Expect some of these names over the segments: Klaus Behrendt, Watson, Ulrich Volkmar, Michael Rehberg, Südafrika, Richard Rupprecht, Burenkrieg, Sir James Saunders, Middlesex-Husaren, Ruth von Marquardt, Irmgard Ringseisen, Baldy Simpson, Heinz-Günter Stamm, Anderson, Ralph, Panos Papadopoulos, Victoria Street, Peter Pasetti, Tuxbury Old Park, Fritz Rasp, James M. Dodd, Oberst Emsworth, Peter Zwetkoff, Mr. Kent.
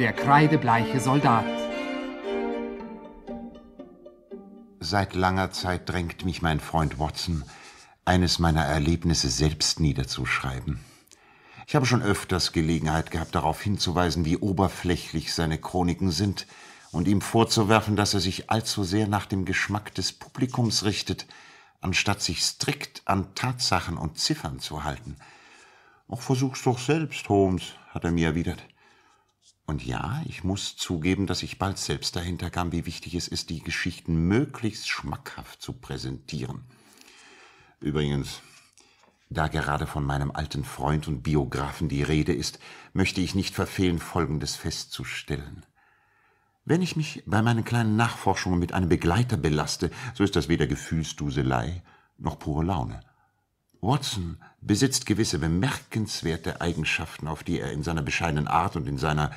der kreidebleiche Soldat. Seit langer Zeit drängt mich mein Freund Watson, eines meiner Erlebnisse selbst niederzuschreiben. Ich habe schon öfters Gelegenheit gehabt, darauf hinzuweisen, wie oberflächlich seine Chroniken sind und ihm vorzuwerfen, dass er sich allzu sehr nach dem Geschmack des Publikums richtet, anstatt sich strikt an Tatsachen und Ziffern zu halten. »Ach, versuch's doch selbst, Holmes«, hat er mir erwidert. Und ja, ich muss zugeben, dass ich bald selbst dahinter kam, wie wichtig es ist, die Geschichten möglichst schmackhaft zu präsentieren. Übrigens, da gerade von meinem alten Freund und Biografen die Rede ist, möchte ich nicht verfehlen, Folgendes festzustellen. Wenn ich mich bei meinen kleinen Nachforschungen mit einem Begleiter belaste, so ist das weder Gefühlsduselei noch pure Laune. Watson besitzt gewisse bemerkenswerte Eigenschaften, auf die er in seiner bescheidenen Art und in seiner,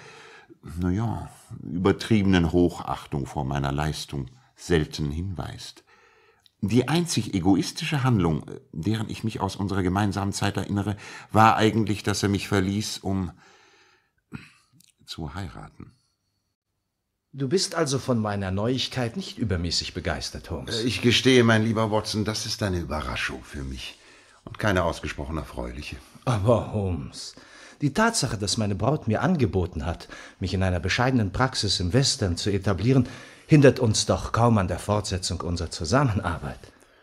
naja, übertriebenen Hochachtung vor meiner Leistung selten hinweist. Die einzig egoistische Handlung, deren ich mich aus unserer gemeinsamen Zeit erinnere, war eigentlich, dass er mich verließ, um zu heiraten. Du bist also von meiner Neuigkeit nicht übermäßig begeistert, Holmes. Ich gestehe, mein lieber Watson, das ist eine Überraschung für mich und keine ausgesprochen erfreuliche. Aber Holmes, die Tatsache, dass meine Braut mir angeboten hat, mich in einer bescheidenen Praxis im Western zu etablieren, hindert uns doch kaum an der Fortsetzung unserer Zusammenarbeit.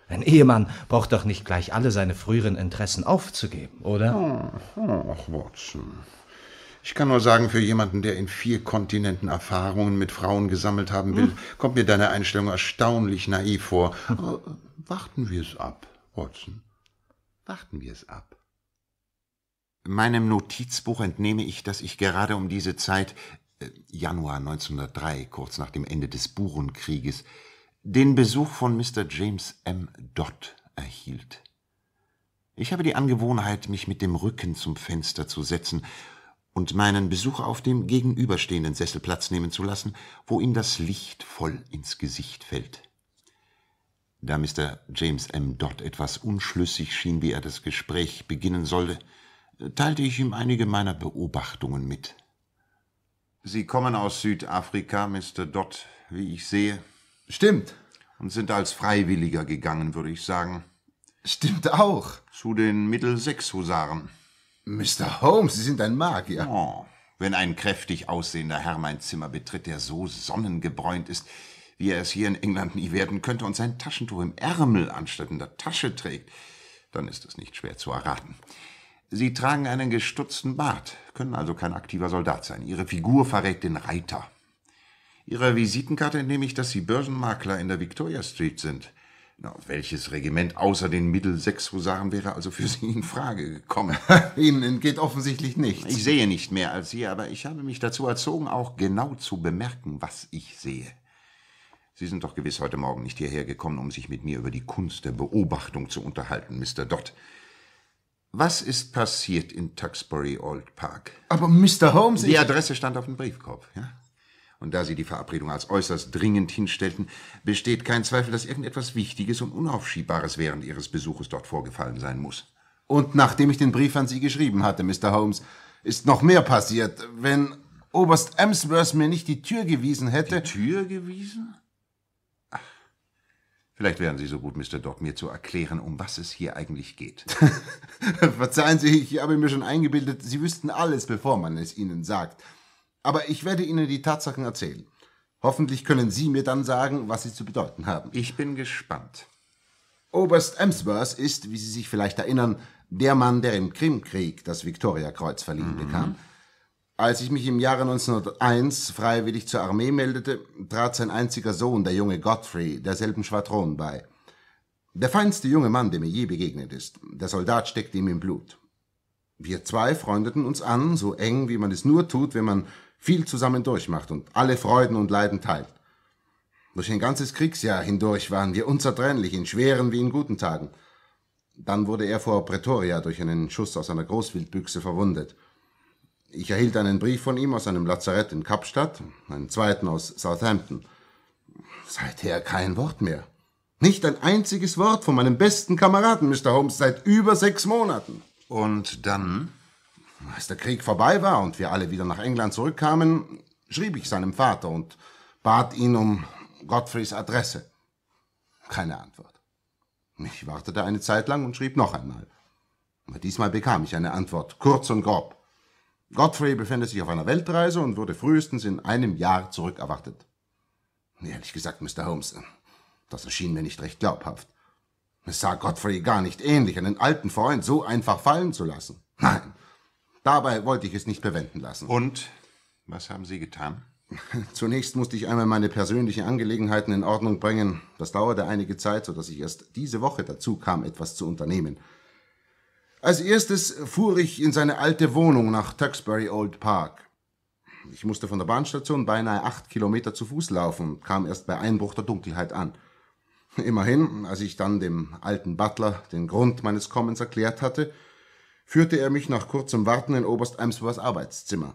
Ein Ehemann braucht doch nicht gleich alle seine früheren Interessen aufzugeben, oder? Ach, Watson. Ich kann nur sagen, für jemanden, der in 4 Kontinenten Erfahrungen mit Frauen gesammelt haben will, kommt mir deine Einstellung erstaunlich naiv vor. Aber warten wir es ab, Watson. Warten wir es ab. Meinem Notizbuch entnehme ich, dass ich gerade um diese Zeit, Januar 1903, kurz nach dem Ende des Burenkrieges, den Besuch von Mr. James M. Dodd erhielt. Ich habe die Angewohnheit, mich mit dem Rücken zum Fenster zu setzen und meinen Besuch auf dem gegenüberstehenden Sessel Platz nehmen zu lassen, wo ihm das Licht voll ins Gesicht fällt. Da Mr. James M. Dodd etwas unschlüssig schien, wie er das Gespräch beginnen sollte, teilte ich ihm einige meiner Beobachtungen mit. »Sie kommen aus Südafrika, Mr. Dodd, wie ich sehe.« »Stimmt.« »Und sind als Freiwilliger gegangen, würde ich sagen.« »Stimmt auch.« »Zu den Middlesex-Husaren.« »Mr. Holmes, Sie sind ein Magier.« »Oh, wenn ein kräftig aussehender Herr mein Zimmer betritt, der so sonnengebräunt ist, wie er es hier in England nie werden könnte und sein Taschentuch im Ärmel anstatt in der Tasche trägt, dann ist es nicht schwer zu erraten. Sie tragen einen gestutzten Bart, können also kein aktiver Soldat sein. Ihre Figur verrät den Reiter. Ihrer Visitenkarte entnehme ich, dass Sie Börsenmakler in der Victoria Street sind. Na, welches Regiment außer den Middlesex-Husaren wäre also für Sie in Frage gekommen? Ihnen entgeht offensichtlich nichts. Ich sehe nicht mehr als Sie, aber ich habe mich dazu erzogen, auch genau zu bemerken, was ich sehe. Sie sind doch gewiss heute Morgen nicht hierher gekommen, um sich mit mir über die Kunst der Beobachtung zu unterhalten, Mr. Dodd. Was ist passiert in Tuxbury Old Park? Aber Mr. Holmes... Die Adresse stand auf dem Briefkorb, ja? Und da Sie die Verabredung als äußerst dringend hinstellten, besteht kein Zweifel, dass irgendetwas Wichtiges und Unaufschiebbares während Ihres Besuches dort vorgefallen sein muss. Und nachdem ich den Brief an Sie geschrieben hatte, Mr. Holmes, ist noch mehr passiert. Wenn Oberst Emsworth mir nicht die Tür gewiesen hätte... Die Tür gewiesen? Vielleicht wären Sie so gut, Mr. Dodd, mir zu erklären, um was es hier eigentlich geht. Verzeihen Sie, ich habe mir schon eingebildet, Sie wüssten alles, bevor man es Ihnen sagt. Aber ich werde Ihnen die Tatsachen erzählen. Hoffentlich können Sie mir dann sagen, was sie zu bedeuten haben. Ich bin gespannt. Oberst Emsworth ist, wie Sie sich vielleicht erinnern, der Mann, der im Krimkrieg das Viktoriakreuz verliehen bekam. Als ich mich im Jahre 1901 freiwillig zur Armee meldete, trat sein einziger Sohn, der junge Godfrey, derselben Schwadron bei. Der feinste junge Mann, dem mir je begegnet ist. Der Soldat steckte ihm im Blut. Wir zwei freundeten uns an, so eng, wie man es nur tut, wenn man viel zusammen durchmacht und alle Freuden und Leiden teilt. Durch ein ganzes Kriegsjahr hindurch waren wir unzertrennlich, in schweren wie in guten Tagen. Dann wurde er vor Pretoria durch einen Schuss aus einer Großwildbüchse verwundet. Ich erhielt einen Brief von ihm aus einem Lazarett in Kapstadt, einen zweiten aus Southampton. Seither kein Wort mehr. Nicht ein einziges Wort von meinem besten Kameraden, Mr. Holmes, seit über 6 Monaten. Und dann? Als der Krieg vorbei war und wir alle wieder nach England zurückkamen, schrieb ich seinem Vater und bat ihn um Godfreys Adresse. Keine Antwort. Ich wartete eine Zeit lang und schrieb noch einmal. Aber diesmal bekam ich eine Antwort, kurz und grob. Godfrey befände sich auf einer Weltreise und würde frühestens in einem Jahr zurückerwartet. Ehrlich gesagt, Mr. Holmes, das erschien mir nicht recht glaubhaft. Es sah Godfrey gar nicht ähnlich, einen alten Freund so einfach fallen zu lassen. Nein, dabei wollte ich es nicht bewenden lassen. Und was haben Sie getan? Zunächst musste ich einmal meine persönlichen Angelegenheiten in Ordnung bringen. Das dauerte einige Zeit, sodass ich erst diese Woche dazu kam, etwas zu unternehmen. Als erstes fuhr ich in seine alte Wohnung nach Tuxbury Old Park. Ich musste von der Bahnstation beinahe 8 Kilometer zu Fuß laufen und kam erst bei Einbruch der Dunkelheit an. Immerhin, als ich dann dem alten Butler den Grund meines Kommens erklärt hatte, führte er mich nach kurzem Warten in Oberst Emsworths Arbeitszimmer.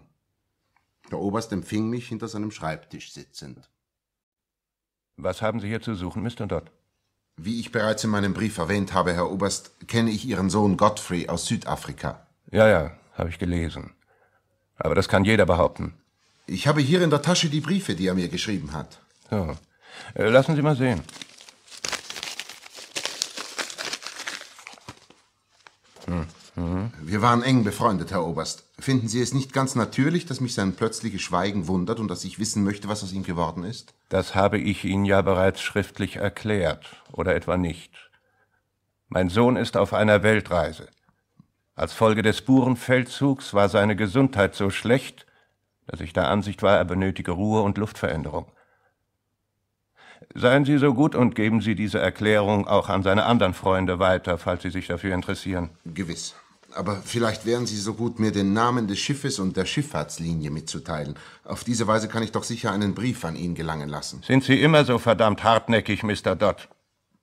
Der Oberst empfing mich hinter seinem Schreibtisch sitzend. Was haben Sie hier zu suchen, Mr. Dodd? Wie ich bereits in meinem Brief erwähnt habe, Herr Oberst, kenne ich Ihren Sohn Godfrey aus Südafrika. Ja, habe ich gelesen. Aber das kann jeder behaupten. Ich habe hier in der Tasche die Briefe, die er mir geschrieben hat. So, lassen Sie mal sehen. Wir waren eng befreundet, Herr Oberst. Finden Sie es nicht ganz natürlich, dass mich sein plötzliches Schweigen wundert und dass ich wissen möchte, was aus ihm geworden ist? Das habe ich Ihnen ja bereits schriftlich erklärt, oder etwa nicht. Mein Sohn ist auf einer Weltreise. Als Folge des Burenfeldzugs war seine Gesundheit so schlecht, dass ich der Ansicht war, er benötige Ruhe und Luftveränderung. Seien Sie so gut und geben Sie diese Erklärung auch an seine anderen Freunde weiter, falls Sie sich dafür interessieren. Gewiss. Aber vielleicht wären Sie so gut, mir den Namen des Schiffes und der Schifffahrtslinie mitzuteilen. Auf diese Weise kann ich doch sicher einen Brief an ihn gelangen lassen. Sind Sie immer so verdammt hartnäckig, Mr. Dodd?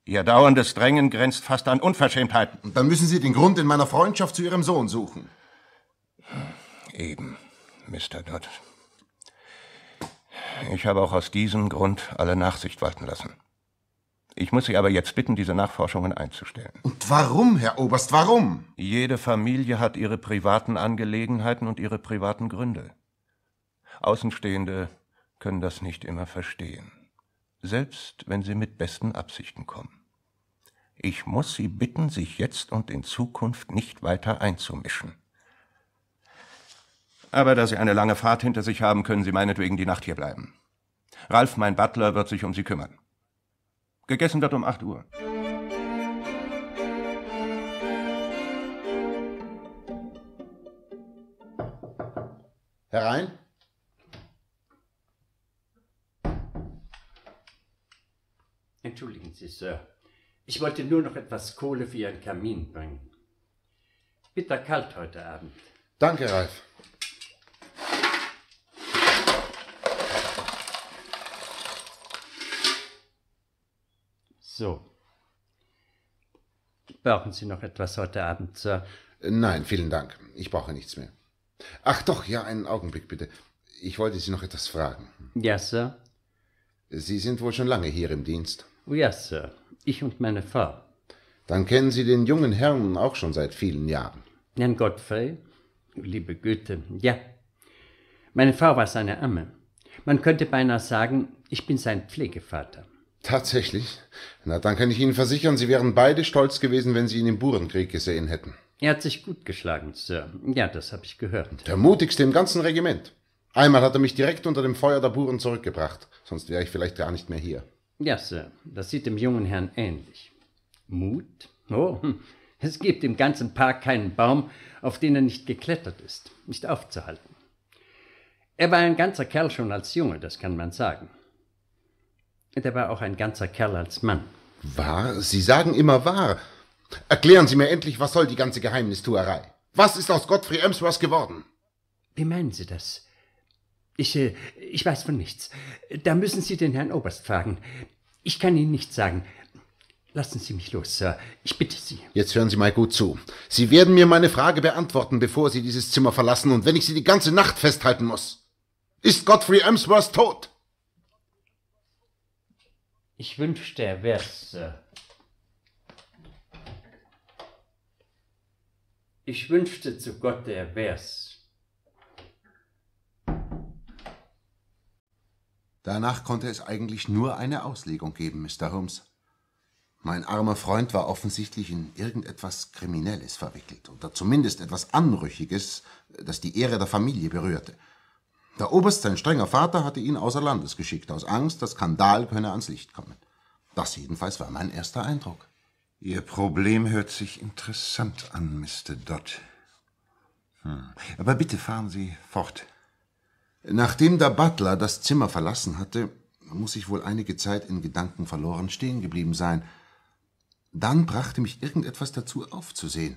Ihr dauerndes Drängen grenzt fast an Unverschämtheiten. Und dann müssen Sie den Grund in meiner Freundschaft zu Ihrem Sohn suchen. Eben, Mr. Dodd. Ich habe auch aus diesem Grund alle Nachsicht walten lassen. Ich muss Sie aber jetzt bitten, diese Nachforschungen einzustellen. Und warum, Herr Oberst, warum? Jede Familie hat ihre privaten Angelegenheiten und ihre privaten Gründe. Außenstehende können das nicht immer verstehen, selbst wenn sie mit besten Absichten kommen. Ich muss Sie bitten, sich jetzt und in Zukunft nicht weiter einzumischen. Aber da Sie eine lange Fahrt hinter sich haben, können Sie meinetwegen die Nacht hier bleiben. Ralf, mein Butler, wird sich um Sie kümmern. Gegessen wird um 8 Uhr. Herein. Entschuldigen Sie, Sir. Ich wollte nur noch etwas Kohle für Ihren Kamin bringen. Bitterkalt heute Abend. Danke, Ralf. So. Brauchen Sie noch etwas heute Abend, Sir? Nein, vielen Dank. Ich brauche nichts mehr. Ach doch, ja, einen Augenblick bitte. Ich wollte Sie noch etwas fragen. Ja, Sir? Sie sind wohl schon lange hier im Dienst. Ja, Sir. Ich und meine Frau. Dann kennen Sie den jungen Herrn auch schon seit vielen Jahren. Herrn Godfrey? Liebe Güte, ja. Meine Frau war seine Amme. Man könnte beinahe sagen, ich bin sein Pflegevater. Tatsächlich? Na, dann kann ich Ihnen versichern, Sie wären beide stolz gewesen, wenn Sie ihn im Burenkrieg gesehen hätten. Er hat sich gut geschlagen, Sir. Ja, das habe ich gehört. Der mutigste im ganzen Regiment. Einmal hat er mich direkt unter dem Feuer der Buren zurückgebracht. Sonst wäre ich vielleicht gar nicht mehr hier. Ja, Sir. Das sieht dem jungen Herrn ähnlich. Mut? Oh, es gibt im ganzen Park keinen Baum, auf den er nicht geklettert ist. Nicht aufzuhalten. Er war ein ganzer Kerl schon als Junge, das kann man sagen. Der war auch ein ganzer Kerl als Mann. Wahr? Sie sagen immer wahr. Erklären Sie mir endlich, was soll die ganze Geheimnistuerei? Was ist aus Godfrey Emsworth geworden? Wie meinen Sie das? Ich weiß von nichts. Da müssen Sie den Herrn Oberst fragen. Ich kann Ihnen nichts sagen. Lassen Sie mich los, Sir. Ich bitte Sie. Jetzt hören Sie mal gut zu. Sie werden mir meine Frage beantworten, bevor Sie dieses Zimmer verlassen und wenn ich Sie die ganze Nacht festhalten muss. Ist Godfrey Emsworth tot? Ich wünschte, er wär's, Sir. Ich wünschte zu Gott, er wär's. Danach konnte es eigentlich nur eine Auslegung geben, Mr. Holmes. Mein armer Freund war offensichtlich in irgendetwas Kriminelles verwickelt oder zumindest etwas Anrüchiges, das die Ehre der Familie berührte. Der Oberst, sein strenger Vater, hatte ihn außer Landes geschickt, aus Angst, der Skandal könne ans Licht kommen. Das jedenfalls war mein erster Eindruck. Ihr Problem hört sich interessant an, Mr. Dodd. Aber bitte fahren Sie fort. Nachdem der Butler das Zimmer verlassen hatte, muss ich wohl einige Zeit in Gedanken verloren stehen geblieben sein. Dann brachte mich irgendetwas dazu aufzusehen.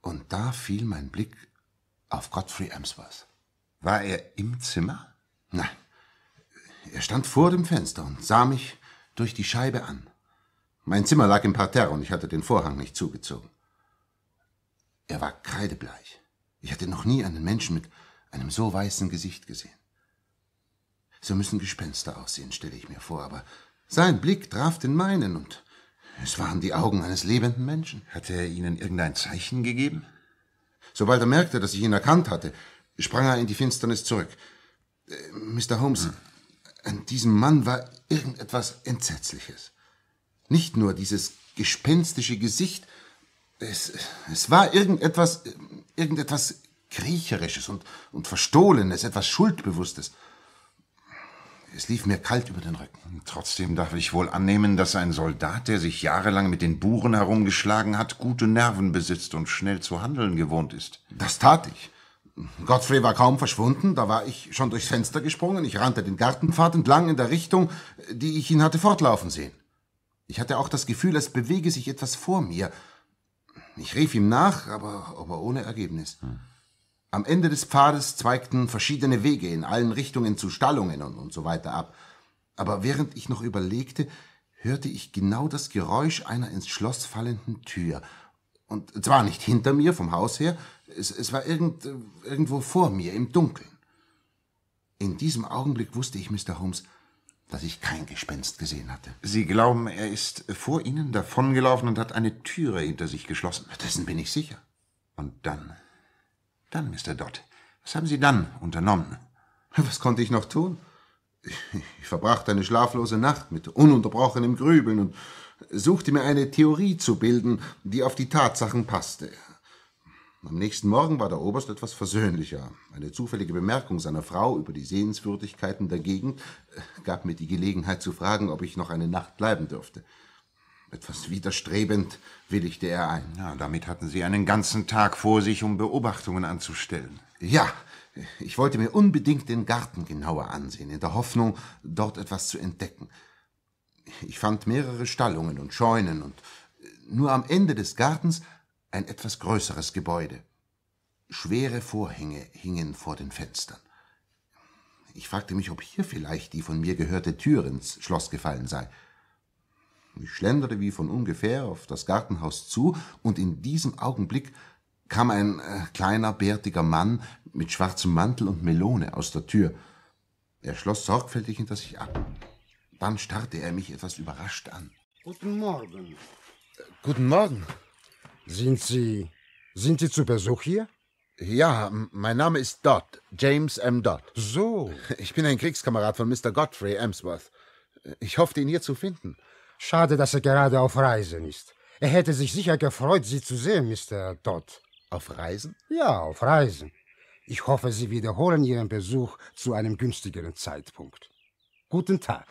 Und da fiel mein Blick auf Godfrey Emsworth. War er im Zimmer? Nein. Er stand vor dem Fenster und sah mich durch die Scheibe an. Mein Zimmer lag im Parterre und ich hatte den Vorhang nicht zugezogen. Er war kreidebleich. Ich hatte noch nie einen Menschen mit einem so weißen Gesicht gesehen. So müssen Gespenster aussehen, stelle ich mir vor, aber sein Blick traf den meinen und es waren die Augen eines lebenden Menschen. Hatte er Ihnen irgendein Zeichen gegeben? Sobald er merkte, dass ich ihn erkannt hatte, sprang er in die Finsternis zurück. Mr. Holmes, an diesem Mann war irgendetwas Entsetzliches. Nicht nur dieses gespenstische Gesicht, es war irgendetwas Kriecherisches und Verstohlenes, etwas Schuldbewusstes. Es lief mir kalt über den Rücken. Trotzdem darf ich wohl annehmen, dass ein Soldat, der sich jahrelang mit den Buren herumgeschlagen hat, gute Nerven besitzt und schnell zu handeln gewohnt ist. Das tat ich. Godfrey war kaum verschwunden, da war ich schon durchs Fenster gesprungen. Ich rannte den Gartenpfad entlang in der Richtung, die ich ihn hatte fortlaufen sehen. Ich hatte auch das Gefühl, als bewege sich etwas vor mir. Ich rief ihm nach, aber ohne Ergebnis. Am Ende des Pfades zweigten verschiedene Wege in allen Richtungen zu Stallungen und so weiter ab. Aber während ich noch überlegte, hörte ich genau das Geräusch einer ins Schloss fallenden Tür. Und zwar nicht hinter mir, vom Haus her, es war irgendwo vor mir, im Dunkeln. In diesem Augenblick wusste ich, Mr. Holmes, dass ich kein Gespenst gesehen hatte. Sie glauben, er ist vor Ihnen davongelaufen und hat eine Türe hinter sich geschlossen? Dessen bin ich sicher. Und dann? Dann, Mr. Dodd, was haben Sie dann unternommen? Was konnte ich noch tun? Ich verbrachte eine schlaflose Nacht mit ununterbrochenem Grübeln und suchte mir eine Theorie zu bilden, die auf die Tatsachen passte. Am nächsten Morgen war der Oberst etwas versöhnlicher. Eine zufällige Bemerkung seiner Frau über die Sehenswürdigkeiten der Gegend gab mir die Gelegenheit zu fragen, ob ich noch eine Nacht bleiben dürfte. Etwas widerstrebend willigte er ein. Ja, damit hatten Sie einen ganzen Tag vor sich, um Beobachtungen anzustellen. Ja, ich wollte mir unbedingt den Garten genauer ansehen, in der Hoffnung, dort etwas zu entdecken. Ich fand mehrere Stallungen und Scheunen und nur am Ende des Gartens ein etwas größeres Gebäude. Schwere Vorhänge hingen vor den Fenstern. Ich fragte mich, ob hier vielleicht die von mir gehörte Tür ins Schloss gefallen sei. Ich schlenderte wie von ungefähr auf das Gartenhaus zu, und in diesem Augenblick kam ein kleiner, bärtiger Mann mit schwarzem Mantel und Melone aus der Tür. Er schloss sorgfältig hinter sich ab. Dann starrte er mich etwas überrascht an. Guten Morgen. Guten Morgen. Sind Sie zu Besuch hier? Ja, mein Name ist Dodd, James M. Dodd. So. Ich bin ein Kriegskamerad von Mr. Godfrey Emsworth. Ich hoffte, ihn hier zu finden. Schade, dass er gerade auf Reisen ist. Er hätte sich sicher gefreut, Sie zu sehen, Mr. Dodd. Auf Reisen? Ja, auf Reisen. Ich hoffe, Sie wiederholen Ihren Besuch zu einem günstigeren Zeitpunkt. Guten Tag.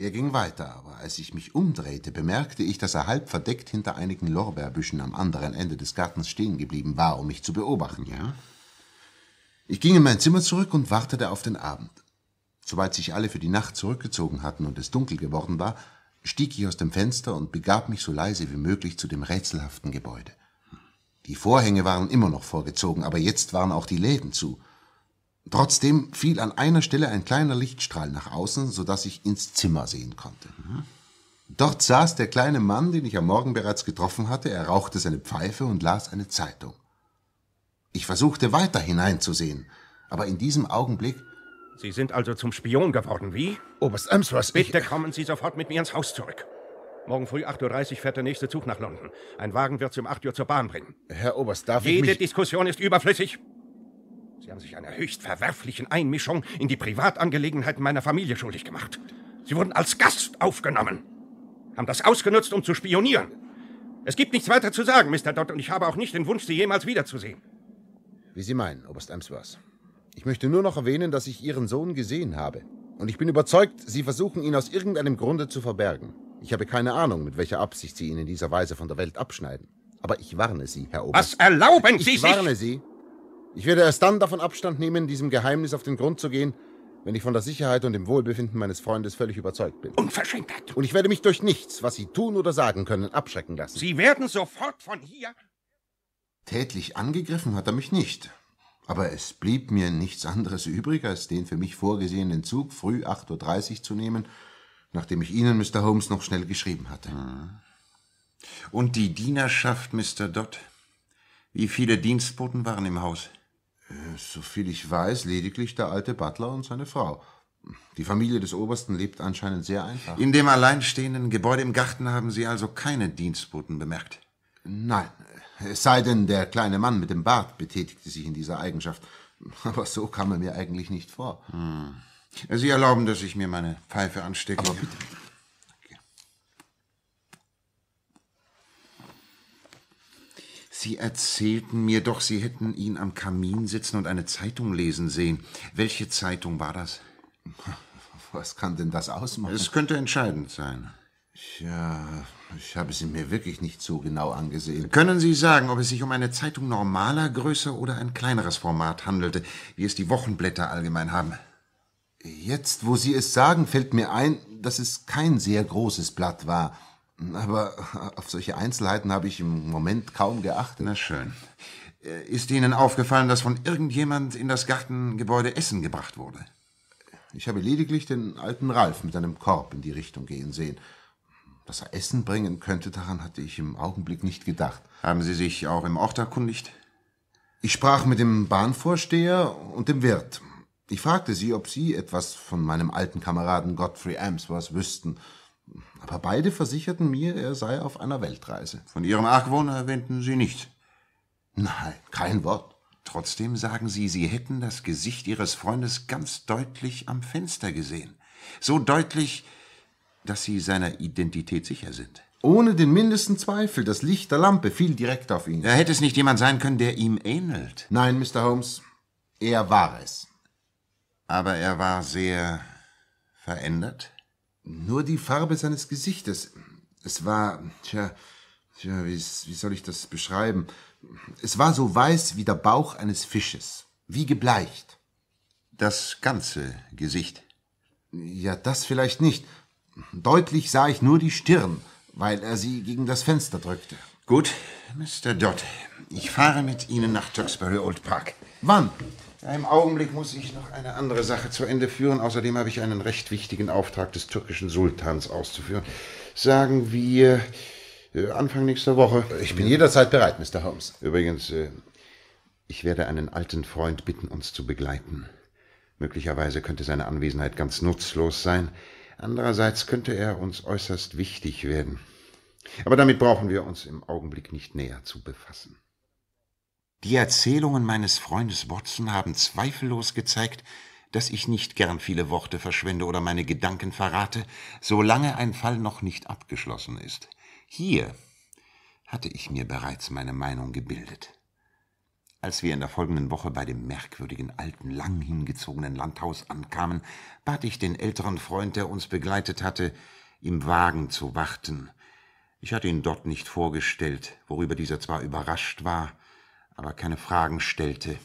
Er ging weiter, aber als ich mich umdrehte, bemerkte ich, dass er halb verdeckt hinter einigen Lorbeerbüschen am anderen Ende des Gartens stehen geblieben war, um mich zu beobachten. Ja? Ich ging in mein Zimmer zurück und wartete auf den Abend. Sobald sich alle für die Nacht zurückgezogen hatten und es dunkel geworden war, stieg ich aus dem Fenster und begab mich so leise wie möglich zu dem rätselhaften Gebäude. Die Vorhänge waren immer noch vorgezogen, aber jetzt waren auch die Läden zu. Trotzdem fiel an einer Stelle ein kleiner Lichtstrahl nach außen, sodass ich ins Zimmer sehen konnte. Dort saß der kleine Mann, den ich am Morgen bereits getroffen hatte. Er rauchte seine Pfeife und las eine Zeitung. Ich versuchte, weiter hineinzusehen, aber in diesem Augenblick... Sie sind also zum Spion geworden, wie? Oberst Emsworth, bitte kommen Sie sofort mit mir ins Haus zurück. Morgen früh 8:30 Uhr fährt der nächste Zug nach London. Ein Wagen wird sie um 8 Uhr zur Bahn bringen. Herr Oberst, darf ich mich... Jede Diskussion ist überflüssig. Sie haben sich einer höchst verwerflichen Einmischung in die Privatangelegenheiten meiner Familie schuldig gemacht. Sie wurden als Gast aufgenommen. Haben das ausgenutzt, um zu spionieren. Es gibt nichts weiter zu sagen, Mr. Dodd, und ich habe auch nicht den Wunsch, Sie jemals wiederzusehen. Wie Sie meinen, Oberst Emsworth. Ich möchte nur noch erwähnen, dass ich Ihren Sohn gesehen habe. Und ich bin überzeugt, Sie versuchen, ihn aus irgendeinem Grunde zu verbergen. Ich habe keine Ahnung, mit welcher Absicht Sie ihn in dieser Weise von der Welt abschneiden. Aber ich warne Sie, Herr Oberst. Was erlauben Sie sich? Ich warne Sie. Ich werde erst dann davon Abstand nehmen, diesem Geheimnis auf den Grund zu gehen, wenn ich von der Sicherheit und dem Wohlbefinden meines Freundes völlig überzeugt bin. Unverschämtheit! Und ich werde mich durch nichts, was Sie tun oder sagen können, abschrecken lassen. Sie werden sofort von hier... Tätlich angegriffen hat er mich nicht. Aber es blieb mir nichts anderes übrig, als den für mich vorgesehenen Zug früh 8:30 Uhr zu nehmen, nachdem ich Ihnen, Mr. Holmes, noch schnell geschrieben hatte. Und die Dienerschaft, Mr. Dodd? Wie viele Dienstboten waren im Haus? Soviel ich weiß, lediglich der alte Butler und seine Frau. Die Familie des Obersten lebt anscheinend sehr einfach. In dem alleinstehenden Gebäude im Garten haben Sie also keine Dienstboten bemerkt? Nein, es sei denn, der kleine Mann mit dem Bart betätigte sich in dieser Eigenschaft. Aber so kam er mir eigentlich nicht vor. Sie erlauben, dass ich mir meine Pfeife anstecke. Aber bitte. Sie erzählten mir doch, Sie hätten ihn am Kamin sitzen und eine Zeitung lesen sehen. Welche Zeitung war das? Was kann denn das ausmachen? Es könnte entscheidend sein. Ja, ich habe sie mir wirklich nicht so genau angesehen. Können Sie sagen, ob es sich um eine Zeitung normaler Größe oder ein kleineres Format handelte, wie es die Wochenblätter allgemein haben? Jetzt, wo Sie es sagen, fällt mir ein, dass es kein sehr großes Blatt war. Aber auf solche Einzelheiten habe ich im Moment kaum geachtet. Na schön. Ist Ihnen aufgefallen, dass von irgendjemand in das Gartengebäude Essen gebracht wurde? Ich habe lediglich den alten Ralf mit einem Korb in die Richtung gehen sehen. Dass er Essen bringen könnte, daran hatte ich im Augenblick nicht gedacht. Haben Sie sich auch im Ort erkundigt? Ich sprach mit dem Bahnvorsteher und dem Wirt. Ich fragte sie, ob sie etwas von meinem alten Kameraden Godfrey Emsworth wüssten. Aber beide versicherten mir, er sei auf einer Weltreise. Von Ihrem Argwohn erwähnten Sie nicht? Nein, kein Wort. Trotzdem sagen Sie, Sie hätten das Gesicht Ihres Freundes ganz deutlich am Fenster gesehen. So deutlich, dass Sie seiner Identität sicher sind. Ohne den mindesten Zweifel, das Licht der Lampe fiel direkt auf ihn. Hätte es nicht jemand sein können, der ihm ähnelt? Nein, Mr. Holmes, er war es. Aber er war sehr verändert? Nur die Farbe seines Gesichtes. Es war, wie soll ich das beschreiben? Es war so weiß wie der Bauch eines Fisches, wie gebleicht. Das ganze Gesicht? Ja, das vielleicht nicht. Deutlich sah ich nur die Stirn, weil er sie gegen das Fenster drückte. Gut, Mr. Dodd, ich fahre mit Ihnen nach Tuxbury Old Park. Wann? Ja, im Augenblick muss ich noch eine andere Sache zu Ende führen. Außerdem habe ich einen recht wichtigen Auftrag des türkischen Sultans auszuführen. Sagen wir Anfang nächster Woche. Ich bin jederzeit bereit, Mr. Holmes. Übrigens, ich werde einen alten Freund bitten, uns zu begleiten. Möglicherweise könnte seine Anwesenheit ganz nutzlos sein. Andererseits könnte er uns äußerst wichtig werden. Aber damit brauchen wir uns im Augenblick nicht näher zu befassen. Die Erzählungen meines Freundes Watson haben zweifellos gezeigt, dass ich nicht gern viele Worte verschwende oder meine Gedanken verrate, solange ein Fall noch nicht abgeschlossen ist. Hier hatte ich mir bereits meine Meinung gebildet. Als wir in der folgenden Woche bei dem merkwürdigen alten, lang hingezogenen Landhaus ankamen, bat ich den älteren Freund, der uns begleitet hatte, im Wagen zu warten. Ich hatte ihn dort nicht vorgestellt, worüber dieser zwar überrascht war, aber keine Fragen stellte.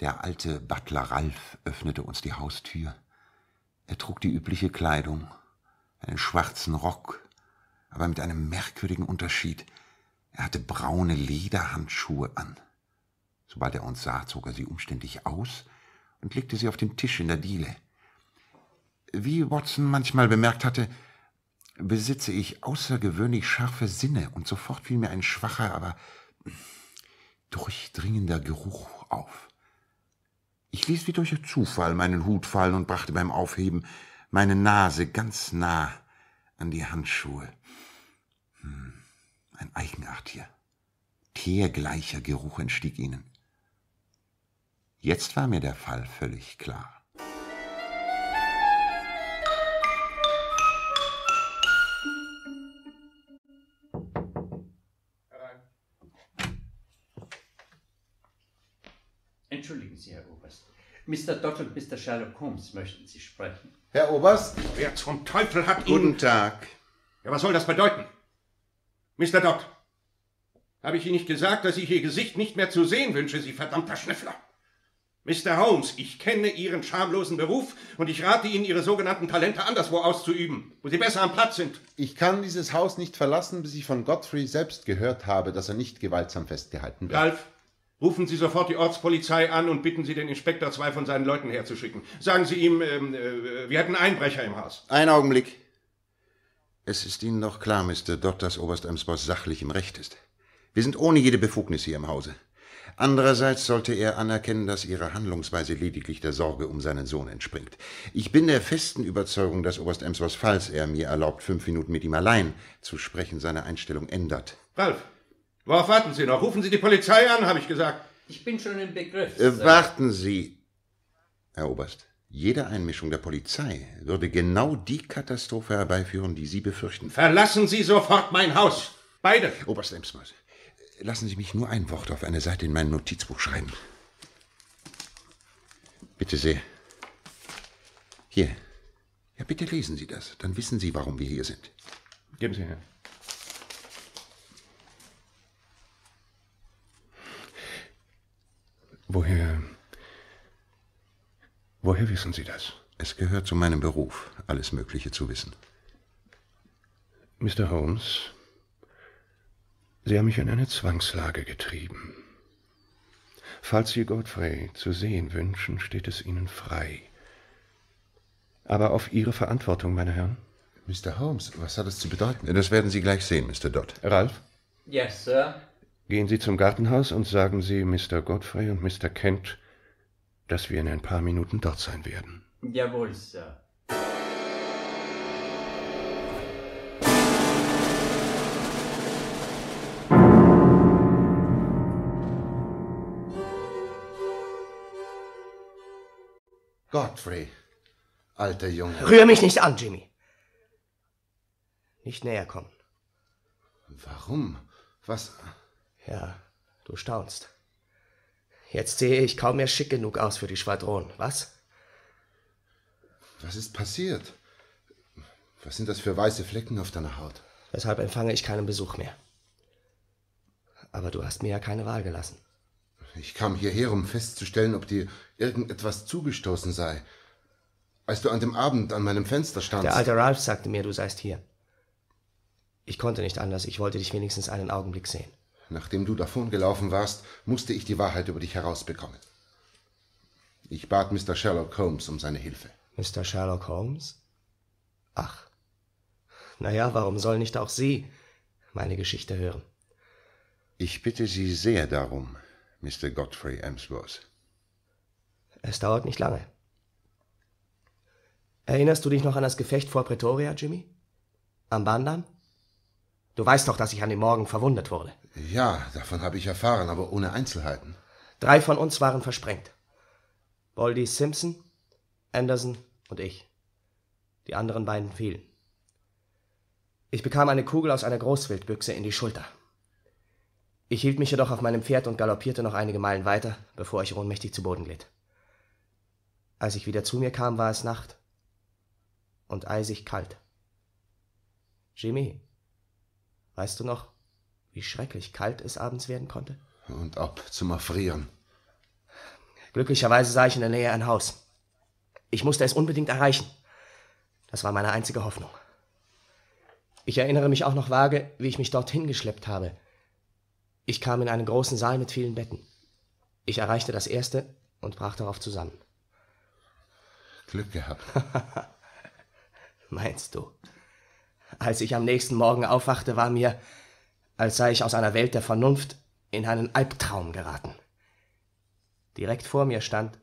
Der alte Butler Ralf öffnete uns die Haustür. Er trug die übliche Kleidung, einen schwarzen Rock, aber mit einem merkwürdigen Unterschied. Er hatte braune Lederhandschuhe an. Sobald er uns sah, zog er sie umständlich aus und legte sie auf den Tisch in der Diele. Wie Watson manchmal bemerkt hatte, besitze ich außergewöhnlich scharfe Sinne, und sofort fiel mir ein schwacher, aber durchdringender Geruch auf. Ich ließ wie durch Zufall meinen Hut fallen und brachte beim Aufheben meine Nase ganz nah an die Handschuhe. Ein Eigenart hier. Teergleicher Geruch entstieg ihnen. Jetzt war mir der Fall völlig klar. Herein. Entschuldigen Sie, Herr Oberst. Mr. Dodd und Mr. Sherlock Holmes möchten Sie sprechen. Herr Oberst? Wer zum Teufel hat Ihnen... Guten Tag. Ja, was soll das bedeuten? Mr. Dodd, habe ich Ihnen nicht gesagt, dass ich Ihr Gesicht nicht mehr zu sehen wünsche, Sie verdammter Schnüffler? Mr. Holmes, ich kenne Ihren schamlosen Beruf und ich rate Ihnen, Ihre sogenannten Talente anderswo auszuüben, wo Sie besser am Platz sind. Ich kann dieses Haus nicht verlassen, bis ich von Godfrey selbst gehört habe, dass er nicht gewaltsam festgehalten wird. Ralf, rufen Sie sofort die Ortspolizei an und bitten Sie, den Inspektor 2 von seinen Leuten herzuschicken. Sagen Sie ihm, wir hätten Einbrecher im Haus. Einen Augenblick. Es ist Ihnen doch klar, Mr. Dodd, dass Oberst Emsworth sachlich im Recht ist. Wir sind ohne jede Befugnis hier im Hause. Andererseits sollte er anerkennen, dass Ihre Handlungsweise lediglich der Sorge um seinen Sohn entspringt. Ich bin der festen Überzeugung, dass Oberst Emsworth, falls er mir erlaubt, 5 Minuten mit ihm allein zu sprechen, seine Einstellung ändert. Ralf, worauf warten Sie noch? Rufen Sie die Polizei an, habe ich gesagt. Ich bin schon im Begriff. Warten Sie, Herr Oberst. Jede Einmischung der Polizei würde genau die Katastrophe herbeiführen, die Sie befürchten. Verlassen Sie sofort mein Haus! Beide! Oberst Emsworth, lassen Sie mich nur ein Wort auf eine Seite in meinem Notizbuch schreiben. Bitte sehr. Hier. Ja, bitte lesen Sie das. Dann wissen Sie, warum wir hier sind. Geben Sie her. Woher wissen Sie das? Es gehört zu meinem Beruf, alles Mögliche zu wissen. Mr. Holmes, Sie haben mich in eine Zwangslage getrieben. Falls Sie Godfrey zu sehen wünschen, steht es Ihnen frei. Aber auf Ihre Verantwortung, meine Herren. Mr. Holmes, was hat es zu bedeuten? Das werden Sie gleich sehen, Mr. Dodd. Ralph? Yes, Sir? Gehen Sie zum Gartenhaus und sagen Sie Mr. Godfrey und Mr. Kent, dass wir in ein paar Minuten dort sein werden. Jawohl, Sir. Godfrey, alter Junge. Rühr mich nicht an, Jimmy. Nicht näher kommen. Warum? Was? Ja, du staunst. Jetzt sehe ich kaum mehr schick genug aus für die Schwadron, was? Was ist passiert? Was sind das für weiße Flecken auf deiner Haut? Deshalb empfange ich keinen Besuch mehr. Aber du hast mir ja keine Wahl gelassen. Ich kam hierher, um festzustellen, ob dir irgendetwas zugestoßen sei. Als du an dem Abend an meinem Fenster standst... Der alte Ralph sagte mir, du seist hier. Ich konnte nicht anders, ich wollte dich wenigstens einen Augenblick sehen. Nachdem du davongelaufen warst, musste ich die Wahrheit über dich herausbekommen. Ich bat Mr. Sherlock Holmes um seine Hilfe. Mr. Sherlock Holmes? Ach. Naja, warum soll nicht auch Sie meine Geschichte hören? Ich bitte Sie sehr darum, Mr. Godfrey Emsworth. Es dauert nicht lange. Erinnerst du dich noch an das Gefecht vor Pretoria, Jimmy? Am Bahndamm? Du weißt doch, dass ich an dem Morgen verwundet wurde. Ja, davon habe ich erfahren, aber ohne Einzelheiten. 3 von uns waren versprengt. Baldy Simpson, Anderson und ich. Die anderen beiden fielen. Ich bekam eine Kugel aus einer Großwildbüchse in die Schulter. Ich hielt mich jedoch auf meinem Pferd und galoppierte noch einige Meilen weiter, bevor ich ohnmächtig zu Boden glitt. Als ich wieder zu mir kam, war es Nacht und eisig kalt. Jimmy... Weißt du noch, wie schrecklich kalt es abends werden konnte? Und ab zum Erfrieren. Glücklicherweise sah ich in der Nähe ein Haus. Ich musste es unbedingt erreichen. Das war meine einzige Hoffnung. Ich erinnere mich auch noch vage, wie ich mich dorthin geschleppt habe. Ich kam in einen großen Saal mit vielen Betten. Ich erreichte das erste und brach darauf zusammen. Glück gehabt. Meinst du? Als ich am nächsten Morgen aufwachte, war mir, als sei ich aus einer Welt der Vernunft in einen Albtraum geraten. Direkt vor mir stand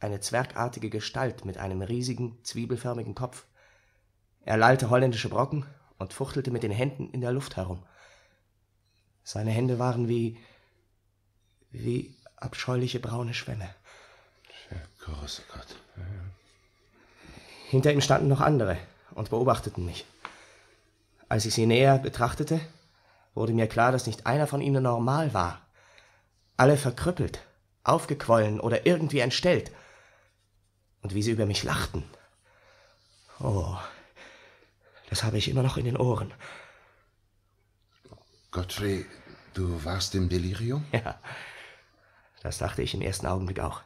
eine zwergartige Gestalt mit einem riesigen, zwiebelförmigen Kopf, Er lallte holländische Brocken und fuchtelte mit den Händen in der Luft herum. Seine Hände waren wie abscheuliche braune Schwämme. Großer Gott. Hinter ihm standen noch andere und beobachteten mich. Als ich sie näher betrachtete, wurde mir klar, dass nicht einer von ihnen normal war. Alle verkrüppelt, aufgequollen oder irgendwie entstellt. Und wie sie über mich lachten. Oh, das habe ich immer noch in den Ohren. Godfrey, du warst im Delirium? Ja, das dachte ich im ersten Augenblick auch.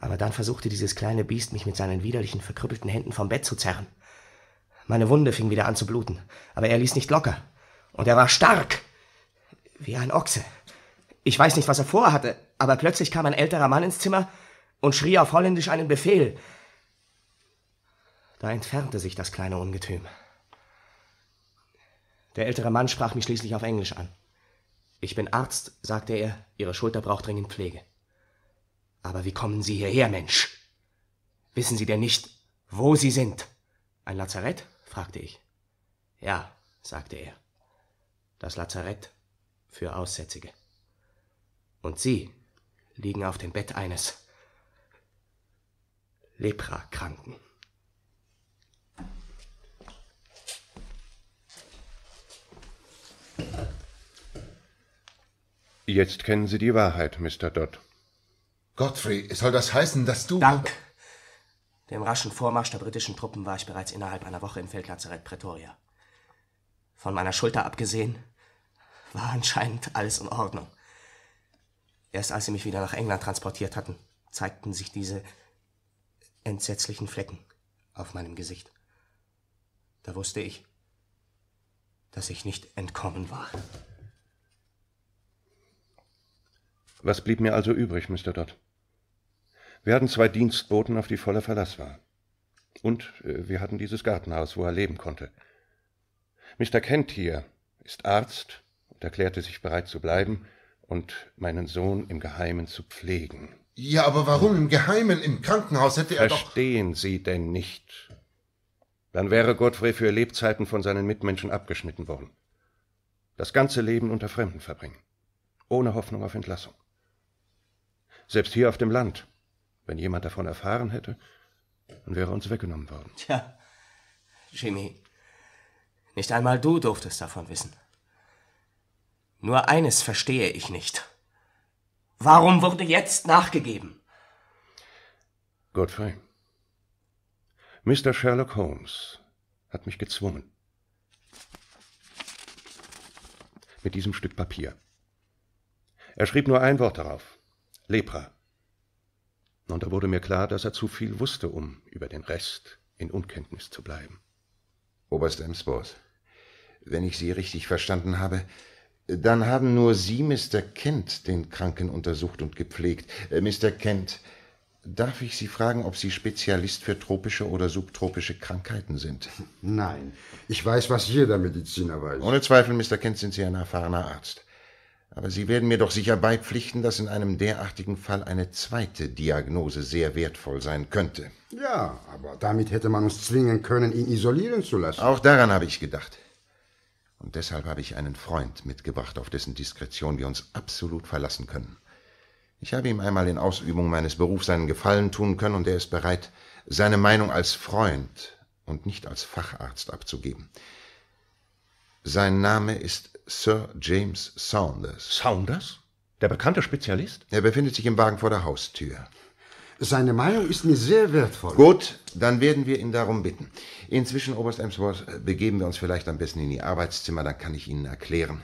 Aber dann versuchte dieses kleine Biest, mich mit seinen widerlichen, verkrüppelten Händen vom Bett zu zerren. Meine Wunde fing wieder an zu bluten, aber er ließ nicht locker. Und er war stark, wie ein Ochse. Ich weiß nicht, was er vorhatte, aber plötzlich kam ein älterer Mann ins Zimmer und schrie auf Holländisch einen Befehl. Da entfernte sich das kleine Ungetüm. Der ältere Mann sprach mich schließlich auf Englisch an. »Ich bin Arzt«, sagte er, »Ihre Schulter braucht dringend Pflege.« »Aber wie kommen Sie hierher, Mensch? Wissen Sie denn nicht, wo Sie sind?« »Ein Lazarett?« fragte ich. »Ja«, sagte er, »das Lazarett für Aussätzige. Und Sie liegen auf dem Bett eines Leprakranken.« Jetzt kennen Sie die Wahrheit, Mr. Dodd. Godfrey, soll das heißen, dass du... Dank dem raschen Vormarsch der britischen Truppen war ich bereits innerhalb einer Woche im Feldlazarett Pretoria. Von meiner Schulter abgesehen war anscheinend alles in Ordnung. Erst als sie mich wieder nach England transportiert hatten, zeigten sich diese entsetzlichen Flecken auf meinem Gesicht. Da wusste ich, dass ich nicht entkommen war. Was blieb mir also übrig, Mr. Dodd? Wir hatten zwei Dienstboten, auf die voller Verlass war. Und wir hatten dieses Gartenhaus, wo er leben konnte. Mr. Kent hier ist Arzt und erklärte sich bereit zu bleiben und meinen Sohn im Geheimen zu pflegen. Ja, aber warum im Geheimen? Im Krankenhaus hätte er doch... Verstehen Sie denn nicht? Dann wäre Godfrey für Lebzeiten von seinen Mitmenschen abgeschnitten worden. Das ganze Leben unter Fremden verbringen. Ohne Hoffnung auf Entlassung. Selbst hier auf dem Land. Wenn jemand davon erfahren hätte, dann wäre uns weggenommen worden. Tja, Jimmy, nicht einmal du durftest davon wissen. Nur eines verstehe ich nicht. Warum wurde jetzt nachgegeben? Godfrey, Mr. Sherlock Holmes hat mich gezwungen. Mit diesem Stück Papier. Er schrieb nur ein Wort darauf. Lepra. Und da wurde mir klar, dass er zu viel wusste, um über den Rest in Unkenntnis zu bleiben. Oberst Emsworth, wenn ich Sie richtig verstanden habe, dann haben nur Sie, Mr. Kent, den Kranken untersucht und gepflegt. Mr. Kent, darf ich Sie fragen, ob Sie Spezialist für tropische oder subtropische Krankheiten sind? Nein, ich weiß, was jeder Mediziner weiß. Ohne Zweifel, Mr. Kent, sind Sie ein erfahrener Arzt. Aber Sie werden mir doch sicher beipflichten, dass in einem derartigen Fall eine zweite Diagnose sehr wertvoll sein könnte. Ja, aber damit hätte man uns zwingen können, ihn isolieren zu lassen. Auch daran habe ich gedacht. Und deshalb habe ich einen Freund mitgebracht, auf dessen Diskretion wir uns absolut verlassen können. Ich habe ihm einmal in Ausübung meines Berufs einen Gefallen tun können, und er ist bereit, seine Meinung als Freund und nicht als Facharzt abzugeben. Sein Name ist Sir James Saunders. Saunders? Der bekannte Spezialist? Er befindet sich im Wagen vor der Haustür. Seine Meinung ist mir sehr wertvoll. Gut, dann werden wir ihn darum bitten. Inzwischen, Oberst Emsworth, begeben wir uns vielleicht am besten in Ihr Arbeitszimmer, dann kann ich Ihnen erklären,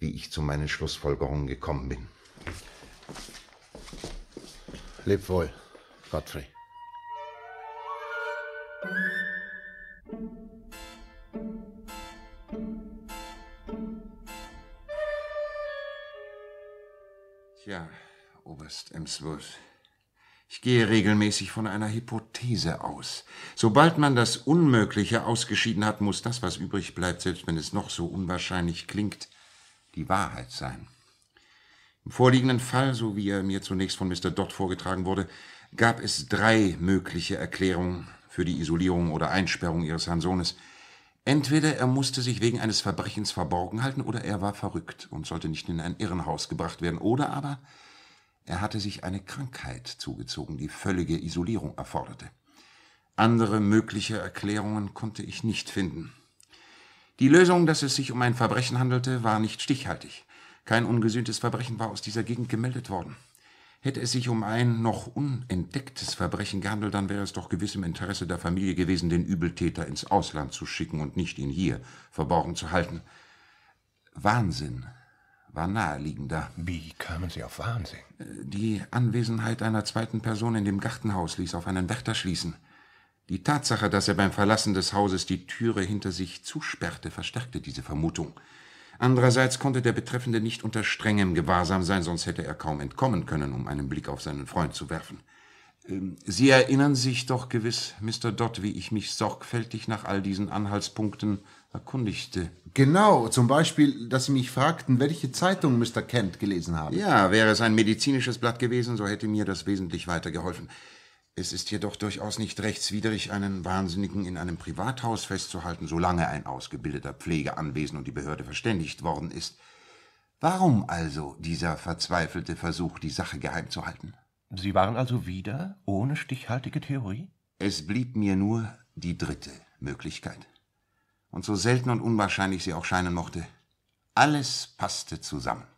wie ich zu meinen Schlussfolgerungen gekommen bin. Leb wohl, Godfrey. Ja, Oberst Emsworth, ich gehe regelmäßig von einer Hypothese aus. Sobald man das Unmögliche ausgeschieden hat, muss das, was übrig bleibt, selbst wenn es noch so unwahrscheinlich klingt, die Wahrheit sein. Im vorliegenden Fall, so wie er mir zunächst von Mr. Dodd vorgetragen wurde, gab es drei mögliche Erklärungen für die Isolierung oder Einsperrung ihres Herrn Sohnes. Entweder er musste sich wegen eines Verbrechens verborgen halten, oder er war verrückt und sollte nicht in ein Irrenhaus gebracht werden, oder aber er hatte sich eine Krankheit zugezogen, die völlige Isolierung erforderte. Andere mögliche Erklärungen konnte ich nicht finden. Die Lösung, dass es sich um ein Verbrechen handelte, war nicht stichhaltig. Kein ungesühntes Verbrechen war aus dieser Gegend gemeldet worden. Hätte es sich um ein noch unentdecktes Verbrechen gehandelt, dann wäre es doch gewiss im Interesse der Familie gewesen, den Übeltäter ins Ausland zu schicken und nicht ihn hier verborgen zu halten. Wahnsinn war naheliegender. Wie kamen Sie auf Wahnsinn? Die Anwesenheit einer zweiten Person in dem Gartenhaus ließ auf einen Wärter schließen. Die Tatsache, dass er beim Verlassen des Hauses die Türe hinter sich zusperrte, verstärkte diese Vermutung. Andererseits konnte der Betreffende nicht unter strengem Gewahrsam sein, sonst hätte er kaum entkommen können, um einen Blick auf seinen Freund zu werfen. Sie erinnern sich doch gewiss, Mr. Dodd, wie ich mich sorgfältig nach all diesen Anhaltspunkten erkundigte. Genau, zum Beispiel, dass Sie mich fragten, welche Zeitung Mr. Kent gelesen habe. Ja, wäre es ein medizinisches Blatt gewesen, so hätte mir das wesentlich weitergeholfen. Es ist jedoch durchaus nicht rechtswidrig, einen Wahnsinnigen in einem Privathaus festzuhalten, solange ein ausgebildeter Pfleger anwesend und die Behörde verständigt worden ist. Warum also dieser verzweifelte Versuch, die Sache geheim zu halten? Sie waren also wieder ohne stichhaltige Theorie? Es blieb mir nur die dritte Möglichkeit. Und so selten und unwahrscheinlich sie auch scheinen mochte, alles passte zusammen.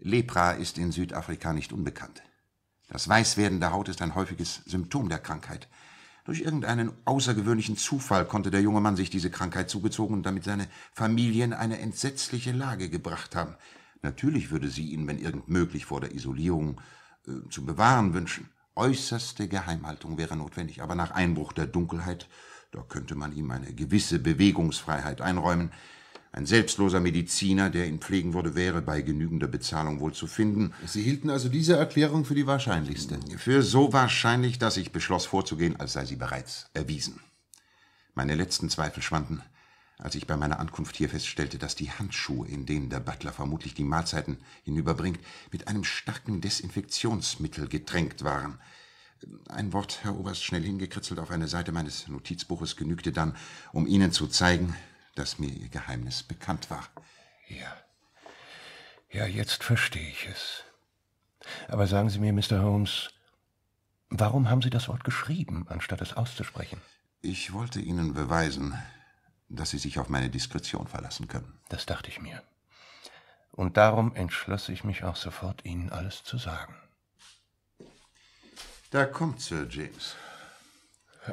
Lepra ist in Südafrika nicht unbekannt. Das Weißwerden der Haut ist ein häufiges Symptom der Krankheit. Durch irgendeinen außergewöhnlichen Zufall konnte der junge Mann sich diese Krankheit zugezogen und damit seine Familie in eine entsetzliche Lage gebracht haben. Natürlich würde sie ihn, wenn irgend möglich, vor der Isolierung zu bewahren wünschen. Äußerste Geheimhaltung wäre notwendig, aber nach Einbruch der Dunkelheit, da könnte man ihm eine gewisse Bewegungsfreiheit einräumen. Ein selbstloser Mediziner, der ihn pflegen würde, wäre bei genügender Bezahlung wohl zu finden. Sie hielten also diese Erklärung für die wahrscheinlichste? Für so wahrscheinlich, dass ich beschloss vorzugehen, als sei sie bereits erwiesen. Meine letzten Zweifel schwanden, als ich bei meiner Ankunft hier feststellte, dass die Handschuhe, in denen der Butler vermutlich die Mahlzeiten hinüberbringt, mit einem starken Desinfektionsmittel getränkt waren. Ein Wort, Herr Oberst, schnell hingekritzelt auf eine Seite meines Notizbuches, genügte dann, um Ihnen zu zeigen, dass mir Ihr Geheimnis bekannt war. Ja, jetzt verstehe ich es. Aber sagen Sie mir, Mr. Holmes, warum haben Sie das Wort geschrieben, anstatt es auszusprechen? Ich wollte Ihnen beweisen, dass Sie sich auf meine Diskretion verlassen können. Das dachte ich mir. Und darum entschloss ich mich auch sofort, Ihnen alles zu sagen. Da kommt Sir James.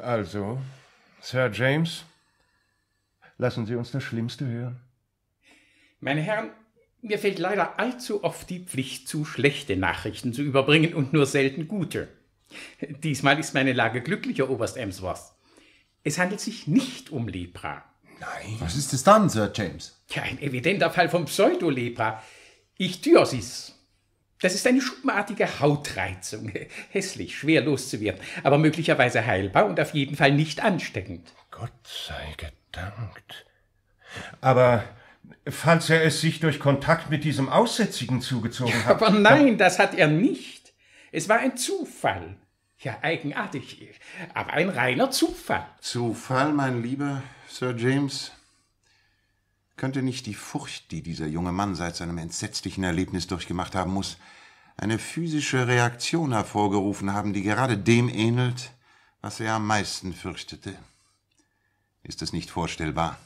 Also, Sir James... Lassen Sie uns das Schlimmste hören. Meine Herren, mir fällt leider allzu oft die Pflicht zu, schlechte Nachrichten zu überbringen und nur selten gute. Diesmal ist meine Lage glücklicher, Oberst Emsworth. Es handelt sich nicht um Lepra. Nein. Was ist es dann, Sir James? Ja, ein evidenter Fall von Pseudolepra. Ichthyosis. Das ist eine schubenartige Hautreizung. Hässlich, schwer loszuwerden, aber möglicherweise heilbar und auf jeden Fall nicht ansteckend. Gott sei gedankt. Aber falls er es sich durch Kontakt mit diesem Aussätzigen zugezogen hat... Aber nein, das hat er nicht. Es war ein Zufall. Ja, eigenartig, aber ein reiner Zufall. Zufall, mein lieber Sir James? Könnte nicht die Furcht, die dieser junge Mann seit seinem entsetzlichen Erlebnis durchgemacht haben muss, eine physische Reaktion hervorgerufen haben, die gerade dem ähnelt, was er am meisten fürchtete? Ist es nicht vorstellbar,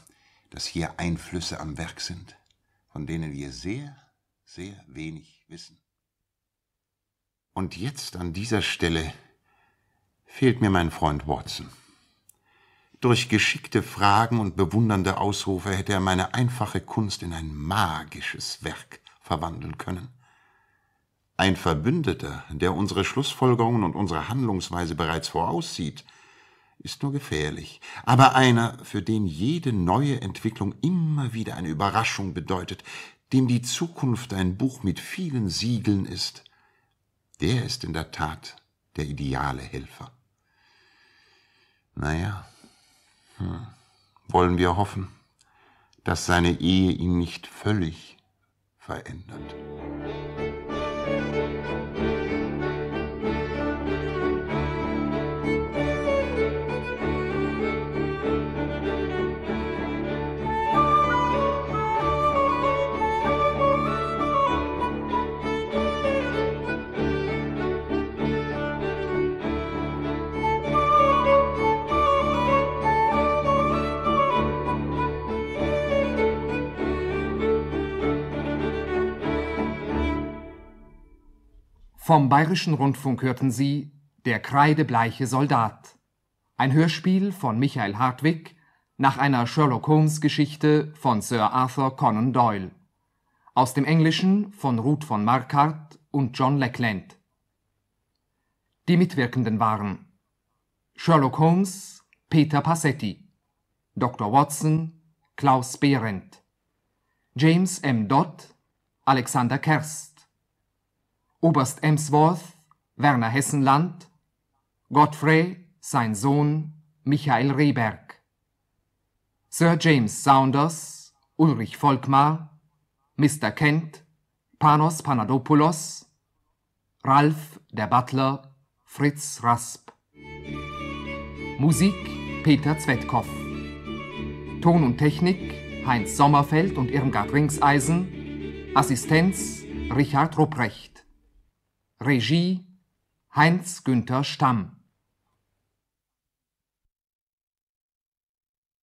dass hier Einflüsse am Werk sind, von denen wir sehr, sehr wenig wissen? Und jetzt an dieser Stelle fehlt mir mein Freund Watson. Durch geschickte Fragen und bewundernde Ausrufe hätte er meine einfache Kunst in ein magisches Werk verwandeln können. Ein Verbündeter, der unsere Schlussfolgerungen und unsere Handlungsweise bereits voraussieht, ist nur gefährlich, aber einer, für den jede neue Entwicklung immer wieder eine Überraschung bedeutet, dem die Zukunft ein Buch mit vielen Siegeln ist, der ist in der Tat der ideale Helfer. Naja, wollen wir hoffen, dass seine Ehe ihn nicht völlig verändert. Vom Bayerischen Rundfunk hörten Sie Der kreidebleiche Soldat, ein Hörspiel von Michael Hardwick nach einer Sherlock-Holmes-Geschichte von Sir Arthur Conan Doyle, aus dem Englischen von Ruth von Marquardt und John Lackland. Die Mitwirkenden waren Sherlock Holmes, Peter Pasetti, Dr. Watson, Klaus Behrendt, James M. Dodd, Alexander Kerst, Oberst Emsworth, Werner Hessenland, Godfrey, sein Sohn, Michael Rehberg, Sir James Saunders, Ulrich Volkmar, Mr. Kent, Panos Papadopoulos, Ralf, der Butler, Fritz Rasp. Musik Peter Zwetkoff. Ton und Technik Heinz Sommerfeld und Irmgard Ringseisen. Assistenz Richard Rupprecht. Regie Heinz-Günter Stamm.